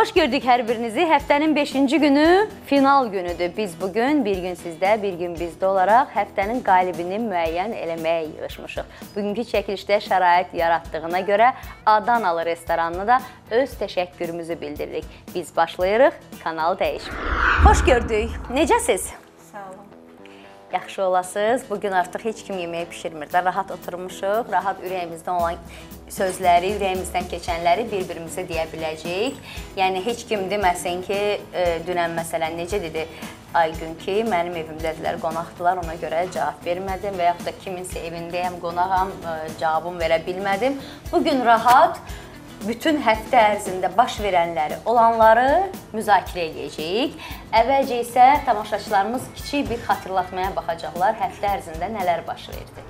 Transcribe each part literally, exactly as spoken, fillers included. Xoş gördük hər birinizi. Həftənin beşinci günü final günüdür. Biz bugün bir gün sizdə, bir gün bizdə olaraq həftənin qalibini müəyyən eləməyə yığışmışıq. Bugünkü çəkilişdə şərait yaratdığına görə Adanalı restoranına da öz təşəkkürümüzü bildiririk. Biz başlayırıq, kanal dəyişmir. Xoş gördük. Necəsiz? Sağ olun. Yaxşı olasınız. Bugün artıq heç kim yeməyi pişirmir də. Rahat oturmuşuq, rahat ürəyimizdən olan sözləri, ürəyimizdən keçənləri bir-birimizə deyə biləcəyik. Yəni, heç kim deməsin ki, dünən məsələn necə dedi Aygün ki, mənim evimdədirlər, qonaqdılar, ona görə cavab vermədim və yaxud da kiminsə evindəyəm, qonağam, cavabımı verə bilmədim. Bugün rahat, bütün həftə ərzində baş verənləri, olanları müzakirə edəcəyik. Əvvəlcə isə tamaşaçılarımız kiçik bir xatırlatmaya baxacaqlar, həftə ərzində nələr baş verdi.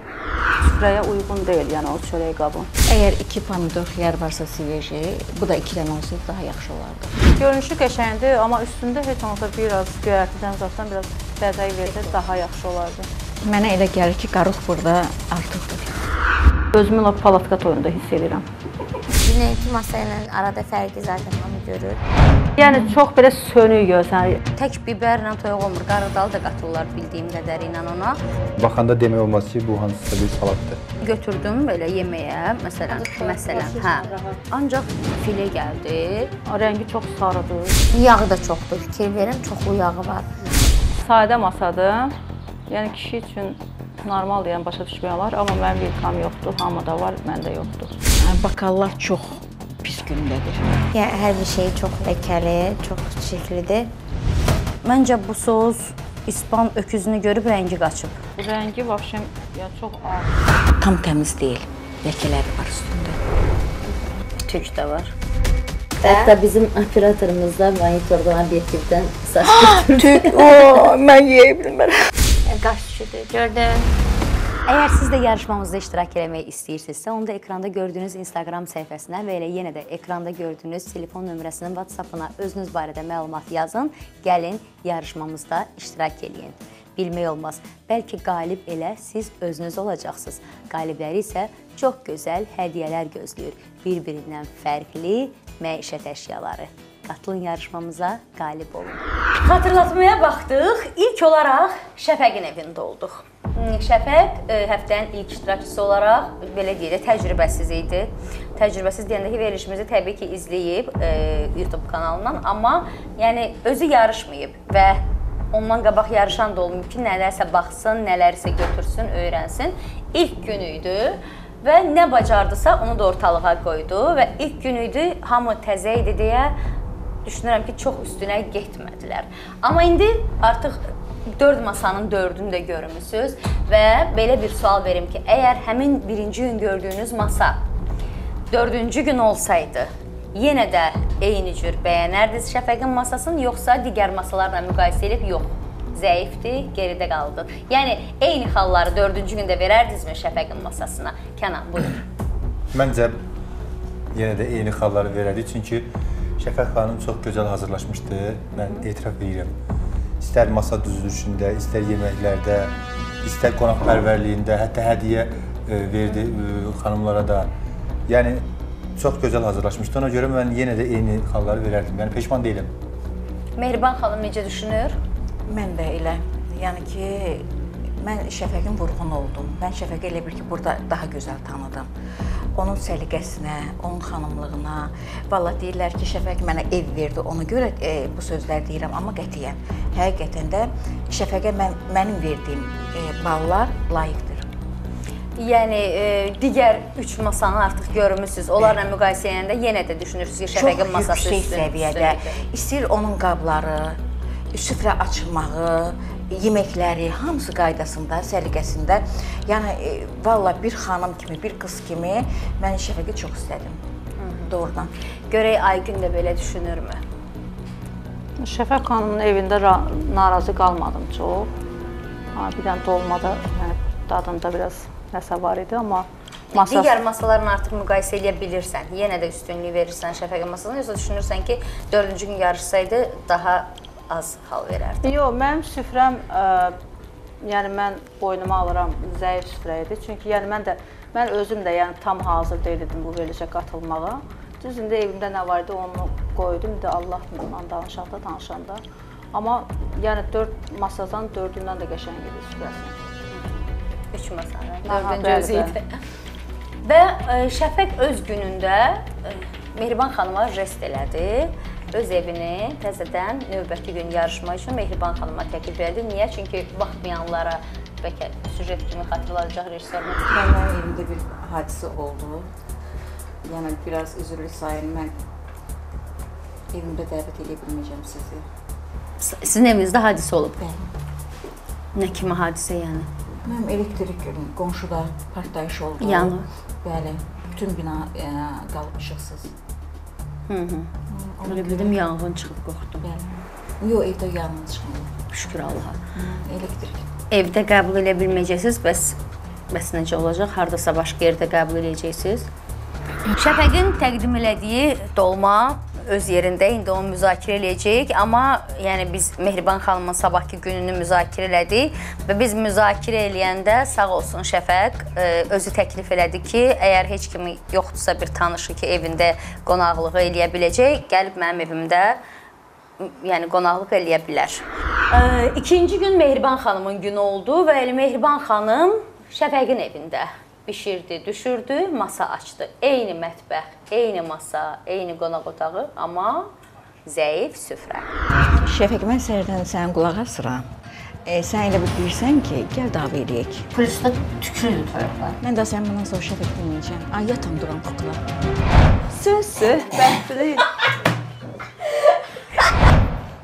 Süfrəyə uyğun deyil, yəni o çörək qabı. Əgər iki pomidor xiyar varsa siveji, bu da iki dənə olsaydı daha yaxşı olardı. Görünüşü qəşəngdir, amma üstündə heç olmasa biraz göyərtidən zatdan biraz bəzək versə daha yaxşı olardı. Mənə elə gəlir ki, qarıq burada artıqdır. Özümü lap palatka toyunda hiss edirəm. Dünənki masa ilə arada fərqi zaten onu görür. Yəni, çox belə sönük görsən. Tək biberlə toyuq olmur, qarıdalı da qatırlar bildiyim qədər ilə ona. Baxanda demək olmaz ki, bu hansısa bir salatdır. Götürdüm belə yeməyə, məsələn, məsələn, hə. Ancaq file gəldi. Rəngi çox sarıdır. Yağı da çoxdur, fikir verin, çoxlu yağı var. Sadə masadır, yəni kişi üçün normal deyən başa düşmək olar, amma mənim vilkam yoxdur, hamı da var, məndə yoxdur. Bakallar çox pis gündədir. Yəni, hər bir şey çox ləkəli, çox çirklidir. Məncə bu sos İspan öküzünü görüb rəngi qaçıb. Rəngi vəbşəm çox ağır. Tam təmiz deyil, ləkələri var üstündə. Tük də var. Hətta bizim operatorumuzda monitordan bir ekibdən saç götürdü. Tük, ooo, mən yeyə bilmərəm. Qaç düşüdür, gördüm. Əgər siz də yarışmamızda iştirak eləmək istəyirsinizsə, onu da ekranda gördüyünüz Instagram səhifəsinə və elə yenə də ekranda gördüyünüz telefon nömrəsinin WhatsApp-ına özünüz barədə məlumat yazın, gəlin yarışmamızda iştirak eləyin. Bilmək olmaz, bəlkə qalib elə siz özünüz olacaqsınız. Qalibləri isə çox gözəl hədiyyələr gözləyir, bir-birindən fərqli məişət əşyaları. Qatılın yarışmamıza, qalib olun. Xatırlatmaya baxdıq, ilk olaraq Şəfəqin evində olduq. Şəfəq həftənin ilk iştirakçısı olaraq, belə deyək, təcrübəsiz idi. Təcrübəsiz deyəndə ki, verilişimizi təbii ki, izləyib YouTube kanalından, amma yəni özü yarışmayıb və ondan qabaq yarışan da olmayıb ki, nələrsə baxsın, nələrsə götürsün, öyrənsin. İlk günü idi və nə bacardısa onu da ortalığa qoydu və ilk günü idi, hamı təzə idi deyə düşünürəm ki, çox üstünə getmədilər. Amma indi artıq dörd masanın dördünü də görmüsünüz və belə bir sual verim ki, əgər həmin birinci gün gördüyünüz masa dördüncü gün olsaydı, yenə də eyni cür bəyənərdiniz Şəfəqin masasını, yoxsa digər masalarla müqayisə edib, yox, zəifdir, geridə qaldı. Yəni, eyni xalları dördüncü gündə verərdinizmi Şəfəqin masasına? Kənan, buyur. Məncə, yenə də eyni xalları verərdik, çünki Şəfəq xanım çox gözəl hazırlaşmışdı, mən etiraf edirəm. İstər masa düzülüşündə, istər yeməklərdə, istər qonaqpərvərliyində, hətta hədiyə verdi xanımlara da. Yəni, çox gözəl hazırlaşmışdı. Ona görə mən yenə də eyni xalları verərdim. Yəni, peşman deyiləm. Mehriban xanım necə düşünür? Mən də elə. Yəni ki, mən Şəfəqin vurğunu oldum. Mən Şəfəqi elə bil ki, burada daha gözəl tanıdım. Onun səliqəsinə, onun xanımlığına. Valla deyirlər ki, Şəfəq mənə ev verdi, ona görə bu sözlər deyirəm, amma qətiyyən. Həqiqətən də Şəfəqə mənim verdiyim ballar layiqdir. Yəni, digər üç masanı artıq görmürsünüz, onlarla müqayisə edəndə yenə də düşünürsünüz ki, Şəfəqin masası üstünüzdür. Çox yüksək səviyyədə. İstəyir onun qabları, süfrə açılmağı, yeməkləri, hamısı qaydasında, səliqəsində. Yəni, valla bir xanım kimi, bir qız kimi mən Şəfəqi çox istədim, doğrudan. Görək, Aygün də belə düşünürmü? Şəfəq xanımın evində narazı qalmadım çox. Bir dənə dolmada, dadımda biraz nəsə var idi, amma masası... Digər masalarını artıq müqayisə edə bilirsən, yenə də üstünlüyü verirsən Şəfəqin masasını, yoxsa düşünürsən ki, dördüncü gün yarışsaydı daha... az hal verərdim. Yox, mənim süfrəm, yəni mən boynuma alıram, zəif süfrə idi. Çünki yəni mən də, mən özüm də yəni tam hazır deyildim bu verilişə qatılmağa. Düzündə evimdə nə vardı, onu qoydum, bir də Allahla danışanda, danışanda. Amma yəni dörd masadan dördündən də qəşəng idi süfrəsi. Üç masadan, dördüncü özü idi. Və Şəfəq öz günündə Mehriban xanıma rest elədi. Öz evini təzədən növbəti gün yarışma üçün Mehriban xanıma təklif elədi. Niyə? Çünki baxmayanlara bəlkə süjet kimi xatırlanacaq rejissorun. Mənim evimdə bir hadisə oldu. Yəni biraz üzürlü sayın, mən evimdə dəvət edə bilməyəcəm sizi. Sizin evinizdə hadisə olub? Bəli. Nə kimi hadisə yəni? Mənim elektrik qonşuda partlayış oldu. Yanıb. Bəli. Bütün bina e, qalıb işıqsız. Hı hı. Onu bildim, yanğın çıxıb qorxdum. Bəli. Yox, evdə yanğın çıxmadı. Şükür Allaha. Elektrik. Evdə qəbul edə bilməyəcəksiniz, bəs, bəs necə olacaq? Haradasa başqa yerdə qəbul edəcəksiniz? Şəfəqin təqdim elədiyi dolma öz yerində, indi onu müzakirə eləyəcəyik. Amma yəni biz Mehriban xanımın sabahki gününü müzakirə elədik və biz müzakirə eləyəndə sağ olsun Şəfəq özü təklif elədi ki, əgər heç kimi yoxdursa bir tanışı ki, evində qonaqlığı eləyə biləcək, gəlib mənim evimdə yəni qonaqlıq eləyə bilər. İkinci gün Mehriban xanımın günü oldu və Mehriban xanım Şəfəqin evində pişirdi, düşürdü, masa açdı. Eyni mətbəx, eyni masa, eyni qonaq otağı, amma zəif süfrə. Şəfəq, mən səhərdən sənin qulağa sıram. E, sən elə bilirsən ki, gəl davə edək. Polisdə tükürüldü tərəfə. Mən də sən bundan sonra Şəfəq deməyəcəm. Ay, yatam duran kukla. Söz söhbətli.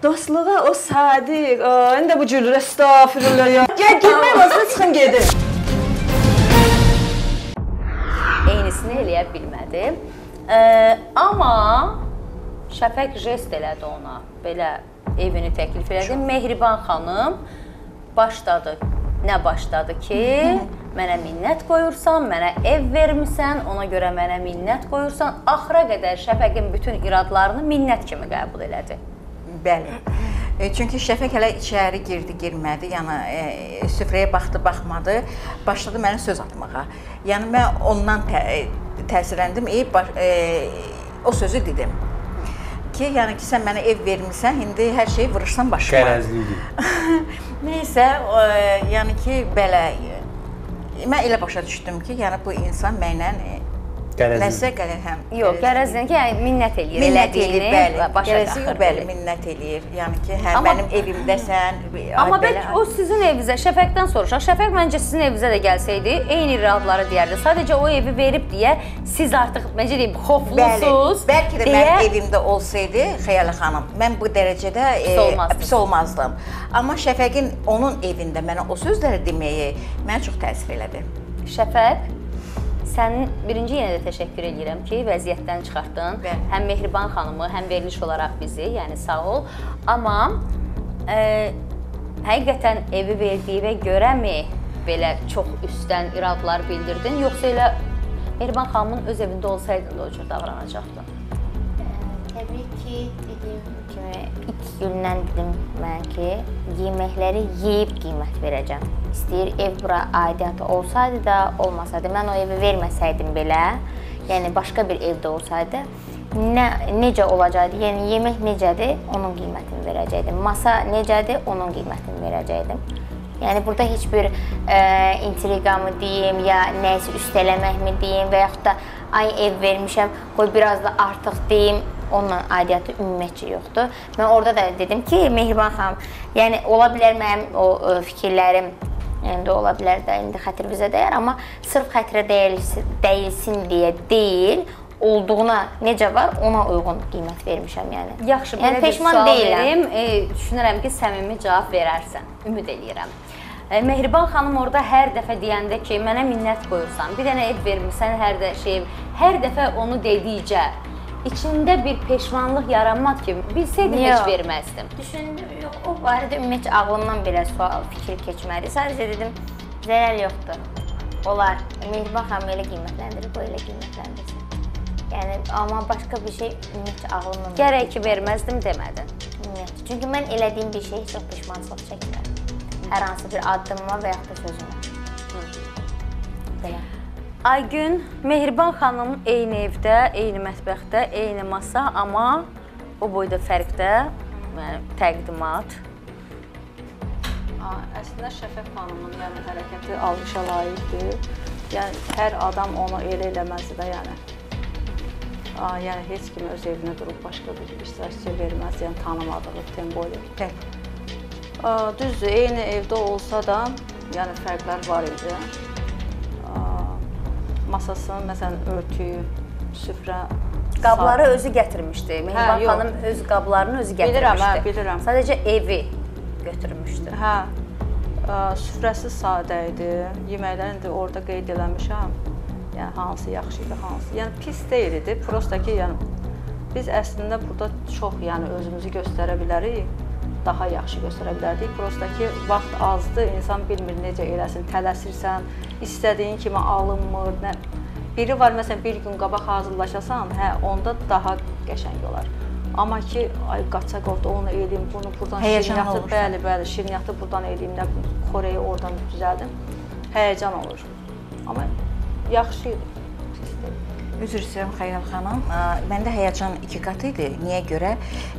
Dostluğa o sadiq. Ən də bu cür rəstafirlə ya. Gəl, gülmək vasıla çıxın gedin. Eynisini eləyə bilmədi. E, amma Şəfəq jest elədi ona. Belə evini təklif elədi. Mehriban xanım başladı. Nə başladı ki, mənə minnət qoyursan, mənə ev vermisən, ona görə mənə minnət qoyursan. Axıra qədər Şəfəqin bütün iradlarını minnət kimi qəbul elədi. Bəli. Çünki Şəfəq hələ içəri girdi, girmədi, yəni e, süfrəyə baxdı, baxmadı, başladı mənə söz atmağa. Yəni mən ondan tə, təsirləndim, e, e, o sözü dedim ki, yəni ki, sən mənə ev vermirsən, indi hər şeyi vurursan başıma. Qərəzliydi. Neysə, e, yəni ki, belə, mən elə başa düşdüm ki, yəni bu insan mənlə nəsə qərəz, həm. Yox, qərəzdən ki, yəni minnət eləyir. Minnət eləyir, bəli. Qərəzi yox, bəli, minnət eləyir. Yəni ki, həm mənim evimdəsən. Amma bəlkə o sizin evinizə, Şəfəqdən soruşaq. Şəfəq məncə sizin evinizə də gəlsəydi, eyni iradları deyərdi. Sadəcə o evi verib deyə, siz artıq, məncə deyim, xoflusuz. Bəlkə də mənim evimdə olsaydı, Xəyalə xanım, mən bu dərəcədə pis olmazdım. Amma Şəfəqin onun evində mənə o sözləri deməyi mənə çox təsir elədi. Şəfəq, sənin birinci yenə də təşəkkür edirəm ki, vəziyyətdən çıxartdın. Bəli. Həm Mehriban xanımı, həm veriliş olaraq bizi, yəni sağ ol. Amma e, həqiqətən evi verdiyinə görəmi belə çox üstdən iradlar bildirdin? Yoxsa elə Mehriban xanımın öz evində olsaydın da o cür davranacaqdın? Təbii ki, dediyim kimi, ilk gündən dedim mən ki, yeməkləri yeyib qiymət verəcəm. İstəyir ev bura aidiyyatı olsaydı da, olmasaydı, mən o evi verməsəydim belə, yəni başqa bir evdə olsaydı, nə, necə olacaqdı, yəni yemək necədir, onun qiymətini verəcəkdim. Masa necədir, onun qiymətini verəcəkdim. Yəni burada heç bir e, intriqamı deyim, ya nəyisi üstələməkmi deyim və yaxud da ay ev vermişəm, qoy biraz da artıq deyim. Onunla aidiyyatı ümumiyyətcə yoxdur. Mən orada da dedim ki, Mehriban xanım, yəni ola bilər mənim o fikirlərim, yəni ola bilər də indi xətir bizə dəyər, amma sırf xətirə dəyilsin, dəyilsin deyə deyil, olduğuna necə var, ona uyğun qiymət vermişəm yəni. Yaxşı, yəni, belə bir sual verim, e, düşünürəm ki, səmimi cavab verərsən, ümid eləyirəm. E, Mehriban xanım orada hər dəfə deyəndə ki, mənə minnət qoyursan, bir dənə ev vermirsən, hər, də şey, hər dəfə onu dedikcə, İçində bir peşmanlıq yaranmaq kimi bilsəydim heç verməzdim. Düşündüm, yox, o barədə ümumiyyətcə ağlımdan belə sual, fikir keçmədi. Sadəcə dedim, zərər yoxdur. Olar, Mehriban xanım elə qiymətləndirir, qoy elə qiymətləndirsin. Yəni, amma başqa bir şey ümumiyyətcə ağlımdan... Gərək ki, verməzdim demədin. Ümumiyyətcə, çünki mən elədiyim bir şey çox peşmançılıq çəkmirəm. Hər hansı bir addımıma və yaxud da sözümə. Belə. Aygün, Mehriban xanım eyni evdə, eyni mətbəxtdə, eyni masa, amma O boyda fərqdə yəni, təqdimat. Əslində Şəfəq xanımın yəni, hərəkəti alışa layiqdir. Yəni, hər adam onu elə eləməzdir də, yəni. A, yəni, heç kim öz evinə durub başqa bir iştirakçı verməz, yəni tanımadığı temboylu tək. Düzdür, eyni evdə olsa da, yəni fərqlər var idi. A, masasının, məsələn, örtüyü, süfrə, qabları sağ. Özü gətirmişdi. Mehriban xanım öz qablarını özü gətirmişdi. Bilirəm, hə, bilirəm. Sadəcə evi götürmüşdü. Hə, süfrəsi sadə idi. Yeməklərini də orada qeyd eləmişəm. Yəni, hansı yaxşı idi, hansı. Yəni, pis deyil idi. Prosta ki, yəni, biz əslində burada çox yəni, özümüzü göstərə bilərik, daha yaxşı göstərə bilərdik. Prosta ki, vaxt azdır, insan bilmir necə eləsin, tələsirsən, istədiyin kimi alınmır, nə... Biri var, məsələn, bir gün qabaq hazırlaşasan, hə, onda daha qəşəng olar. Amma ki, ay, qaçaq orada onu eləyim, bunu buradan şirniyyatı, bəli, bəli, şirniyyatı buradan eləyim, nə, Koreyi oradan düzəldim, həyəcan olur. Amma yaxşı idi. Üzr istəyirəm, Xəyrəm xanım. Məndə həyəcan iki qat idi. Niyə görə?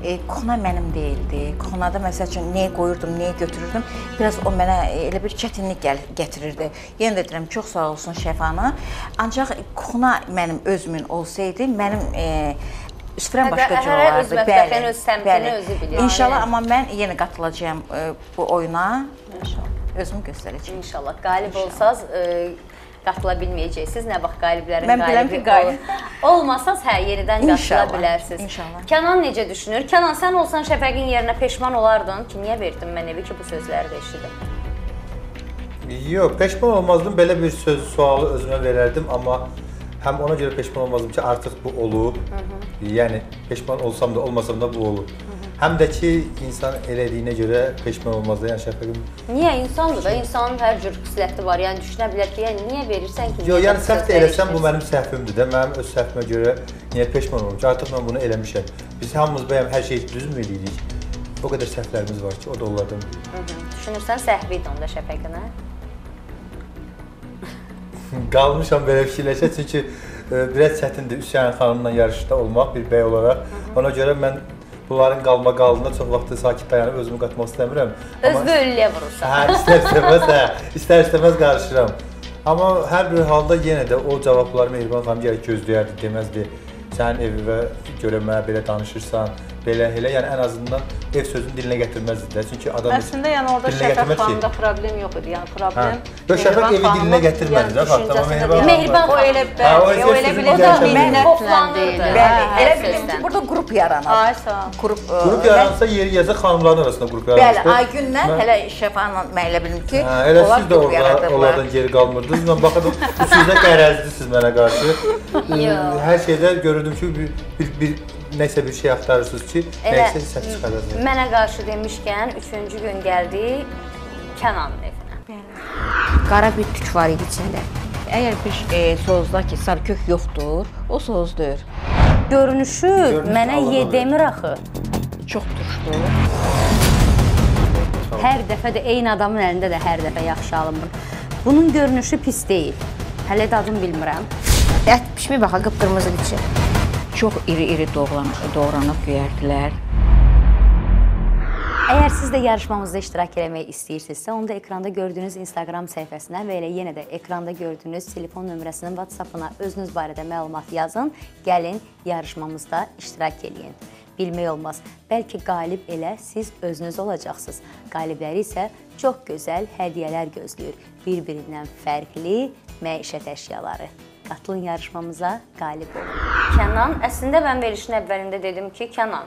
E, Kona mənim deyildi. Konada, məsəl üçün, neyə qoyurdum, neyə götürürdüm, biraz o mənə elə bir çətinlik gətirirdi. Yenə də deyirəm, çox sağ olsun Şəfanı. Ancaq Kona mənim özümün olsaydı, mənim e, üsfrən başqa cür olardı. Bəli, öz bəli. Özü bilir, İnşallah, yəni. Amma mən yenə qatılacağım e, bu oyuna. İnşallah. Özümü göstərəcəm. İnşallah, qalib İnşallah. olsaz... E, Qatıla bilməyəcəksiniz, nə vaxt qaliblərin mən qalibi qalib. Olmasanız, hə, yenidən qatıla bilərsiniz. İnşallah. Kənan necə düşünür? Kənan, sən olsan Şəfəqin yerinə peşman olardın ki, niyə verdin mən evi ki, bu sözləri də eşidim? Yox, peşman olmazdım, belə bir söz, sualı özümə verərdim, amma həm ona görə peşman olmazdım ki, artıq bu olub, Hı -hı. yəni peşman olsam da, olmasam da bu olub. Hı -hı. Həm də ki, insan elədiyinə görə peşman olmaz da, yəni Şəfəqim... Niyə? İnsandır da, insanın hər cür xüsusiyyəti var, yəni düşünə bilər ki, yəni niyə verirsən ki... Yox, yəni səhv də eləsən, bu mənim səhvimdir də, mənim öz səhvimə görə niyə peşman olmam ki, artıq mən bunu eləmişəm. Biz hamımız bəyəm hər şey düzmü eləyirik, o qədər səhvlərimiz var ki, o da onlardan bilir. Düşünürsən, səhv idi onda Şəfəqinə? Qalmışam belə fikirləşə, çünki biraz çətindir Hüseyin xanımla yarışda olmaq bir bəy olaraq, ona görə mən bunların qalma qalında çox vaxtı sakit dayanıb özümü qatmaq istəmirəm. Öz böylüyə vurursan. Hə, istər-istəməz, hə, istər-istəməz qarışıram. Amma hər bir halda yenə də o cavabları Mehriban xanım gəlir gözləyərdi, deməzdi, sən evə görə mənə belə danışırsan, belə elə, yəni ən azından ev sözünü dilinə gətirməzdi də. Çünki adam əslində, yəni orada Şəfəq xanımda problem yox idi, yəni problem... Və Şəfəq evi dilinə gətirməzdi, hə, Mehriban o elə bəli, o elə bilir, o da minnətləndi. Elə bilir ki, burada qrup yaranır. Qrup yaranırsa, yazıq xanımların arasında qrup yaranır. Bəli, Aygünlə, hələ Şəfəqlə mən elə bilim ki, onlar qrup yaradırlar. Onlardan geri qalmırdınız, mən baxadım, bu sizdə qərəzlisiniz mənə qarşı. Hər şeydə görürdüm ki, bir... Nəsə bir şey axtarırsınız ki, nəyəsə səhv çıxaracaq. Mənə qarşı demişkən, üçüncü gün gəldi Kənanın evinə. Bəli. Qara bir tük var idi içində. Əgər bir e, sozda ki, sarkök yoxdur, o sozdur. Görünüşü Görünüş, mənə ye demir axı. Çox turşdur. Hər dəfə də eyni adamın əlində də hər dəfə yaxşı alınmır. Bunun görünüşü pis deyil. Hələ də adını bilmirəm. Ət pişmir baxa, qıpqırmızı içi. Çox iri-iri doğranıb göyərdilər. Əgər siz də yarışmamızda iştirak eləmək istəyirsinizsə, onda ekranda gördüyünüz Instagram səhifəsinə və elə yenə də ekranda gördüyünüz telefon nömrəsinin WhatsApp-ına özünüz barədə məlumat yazın, gəlin yarışmamızda iştirak eləyin. Bilmək olmaz, bəlkə qalib elə siz özünüz olacaqsınız. Qalibləri isə çox gözəl hədiyyələr gözləyir, bir-birindən fərqli məişət əşyaları. Qatılın yarışmamıza, qalib olun. Kənan, əslində mən verilişin əvvəlində dedim ki, Kənan,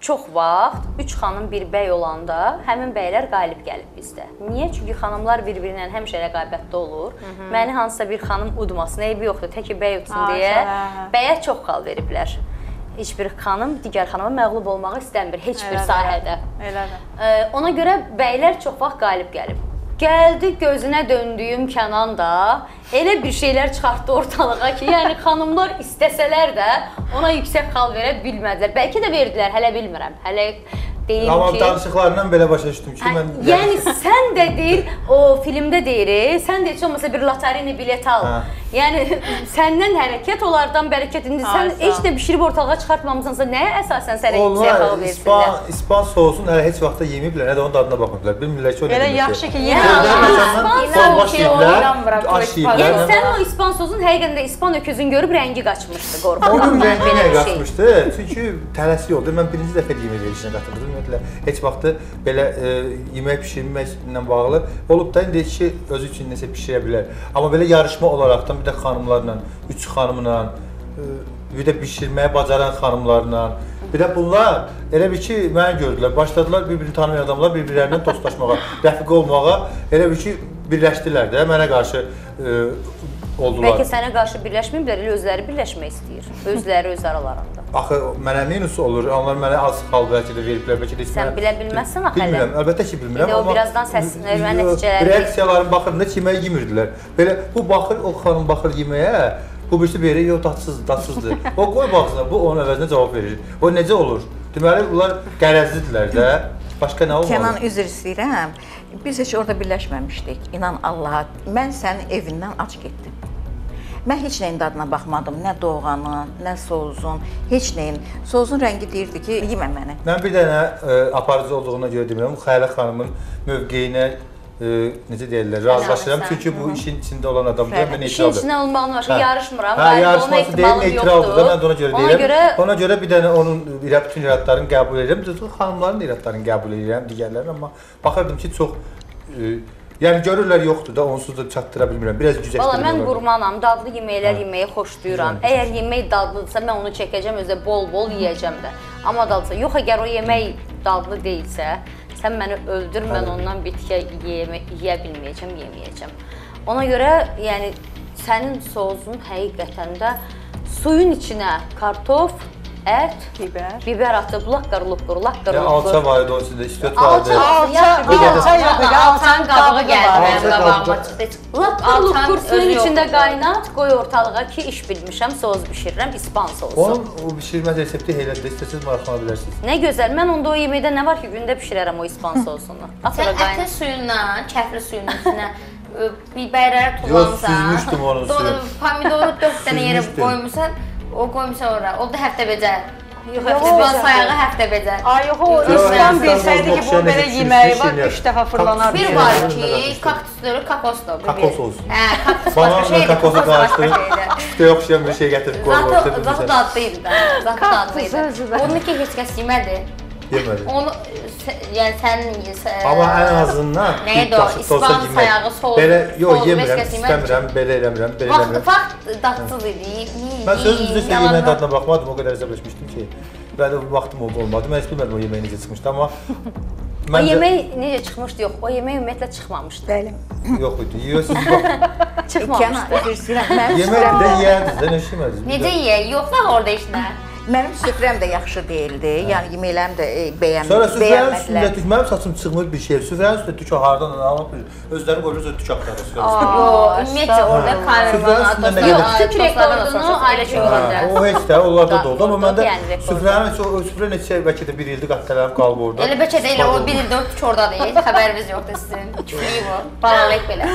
çox vaxt üç xanım bir bəy olanda həmin bəylər qalib gəlib bizdə. Niyə? Çünki xanımlar bir-birinlə həmişə rəqabətdə olur. Hı -hı. Məni hansısa bir xanım udmasın, eybi yoxdur, təki bəy utsun deyə bəyə çox qal veriblər. Heç bir xanım digər xanıma məğlub olmağı istəmir, heç bir elədir, sahədə. Elədir. Ee, ona görə bəylər çox vaxt qalib gəlib. Gəldi gözünə döndüyüm Kənan da elə bir şeylər çıxartdı ortalığa ki, yəni xanımlar istəsələr də ona yüksək xal verə bilmədilər. Bəlkə də verdilər, hələ bilmirəm. Hələ deyim tamam, ki... Tamam, danışıqlarından belə başa düşdüm ki, mən... Yəni, sən də deyil, o filmdə deyirik, sən də heç olmasa bir lotarini bilet al. Hə. Yəni, səndən hərəkət, onlardan bərəkət. İndi ha, sən heç də pişirib ortalığa çıxartmamısansa, nəyə əsasən sən zəxal versinlər? Onlar İspan soğusunu hələ heç vaxtda yeməyiblər, nə də onun dadına baxmıblar. Bilmirlər ki, o nə demişdir. Belə yaxşı ki, yenə alır. Yəni, sən o İspan soğusunu həqiqətən də İspan öküzün görüb rəngi qaçmışdı qorxu. O gün rəngi nə qaçmışdı? Çünki tələsi oldu. Mən birinci dəfə yemək verişinə qatıldım. Ümumiyyətlə, heç vaxtı belə yemək pişirməklə bağlı olub da, indi ki, özü üçün nəsə pişirə bilər. Amma belə yarışma olaraqdan bir də xanımlarla, üç xanımla, bir də pişirməyə bacaran xanımlarla, bir də bunlar elə bir ki, mənə gördülər, başladılar bir-birini tanımayan adamlar bir-birlərindən dostlaşmağa, rəfiq olmağa, elə bir ki, birləşdilər də, mənə qarşı oldular. Bəlkə sənə qarşı birləşməyiblər, elə özləri birləşmək istəyir, özləri öz aralarında. Axı, mənə minus olur, onlar mənə az xal bəlkə də veriblər, bəlkə də ismə... Sən bilə bilməzsən axı, elə? Bilmirəm, əlbəttə ki, bilmirəm, amma... Bir də o birazdan səsini, mən nəticələri... Reaksiyaların baxırında ki, yeməyi yemirdilər. Belə, bu baxır, o xanım baxır yeməyə, bu birisi verir, yox, datsızdır, datsızdır. O, qoy baxsına, bu onun əvəzinə cavab verir. O necə olur? Deməli, bunlar qərəzlidirlər də, başqa nə olmalı? Kənan, üzr istəyirəm, biz heç orada birləşməmişdik, inan Allaha. Mən sənin evindən aç getdim. Mən heç nəyin dadına baxmadım, nə doğanın, nə soğuzun, heç nəyin. Soğuzun rəngi deyirdi ki, yemə məni. Mən bir dənə aparıcı olduğuna görə demirəm, Xəylə xanımın mövqeyinə, necə deyirlər, razılaşıram. Çünki bu işin içində olan adamdır, mən neytraldır. İşin içində olmağının başqa yarışmıram, onun ehtimalım yoxdur. Mən ona görə deyirəm. Ona görə bir dənə onun bütün iradlarını qəbul edirəm, xanımların iradlarını qəbul edirəm, digərlərini. Amma baxırdım ki, çox... Yəni, görürlər yoxdur da, onsuz da çatdıra bilmirəm, biraz güzəkdirəm. Valla, mən qurmanam, dadlı yeməklər yeməyi xoşlayıram. Əgər yemək dadlıdırsa, mən onu çəkəcəm, özə bol-bol yiyəcəm də. Amma dadlıdırsa, yox, əgər o yemək dadlı deyilsə, sən məni öldür, mən ondan bitkə yiyə bilməyəcəm, yeməyəcəm. Ona görə, yəni, sənin soğuzun həqiqətən də suyun içinə kartof, ət, biber atıb, laqqar-luqqur, laqqar-luqqur. Alça var idi, o içində istiyot var idi. Alça yox idi, alçanın qabığı gəldi, qabağıma çıxdı. Laqqar-luqqur suyun içində qaynat, qoy ortalığa ki, iş bilmişəm, soğuz bişirirəm, ispan soğusu. Onun o bişirmə resepti heylədir, istəsiniz maraqlana bilərsiniz. Nə gözəl, mən onda o yeməkdə nə var ki, gündə bişirərəm o ispan soğusunu. Sən ətli suyundan, kəfri suyunun içinə biberlərə tulansan, pomidoru dörd dənə yerə qoymuşsan, o qoymuşa ora, o da həftə becə. Yox, İspan sayağı həftə becə. Ay, yox, o İspan bilsəydi ki, bunu belə yeməyi var, üç dəfə fırlanardı. Bir var ki, kaktusları kakosdur. Kakos olsun. Hə, kaktus başqa şeydir, kakos başqa şeydir. Kütə yoxşayan bir şey gətirib qoymuşdur. Zatı dadlıydı da, zatı dadlıydı. Onu ki, heç kəs yemədi. Yemədi. Onu, yəni sənin... Amma ən azından... Nəyədə o, İspan sayağı sol... Yox, yemirəm, istəmirəm, belə eləmirəm, belə eləmirəm. Vaxt dadsız idi. Mən sözünüzdə isə yeməyin dadına baxmadım, o qədər əzəbləşmişdim ki, bədə vaxtım olmadı, mən heç bilmədim o yeməyi necə çıxmışdı, amma... O yemək necə çıxmışdı, yox, o yemək ümumiyyətlə çıxmamışdı. Bəli. Yox idi, yiyəsiniz bax. Çıxmamışdı. Yemək də yiyəniz də, nə işləmədiz? Necə yiyək, yoxsa orada işlə? Mənim süfrəm də yaxşı deyildi, yəni yeməklərim də bəyənmədilər. Sonra süfrənin üstündə tük, mənim saçım çıxmır bir şey, süfrənin üstündə tük, hardan alaq bilir, özləri qoyulur, özü tük axtarır. Yox, ümumiyyətcə orada kameranın, yox, tük rekordunu ailə çövrəndə. O heç də, onlarda da oldu, amma məndə süfrə neçə bəlkə də bir ildir qaqqələrim qalb orada. Elə bəlkə də elə o bir ildə o tük orada deyil, xəbərimiz yoxdur sizin, tükliyi bu, balalıq belə.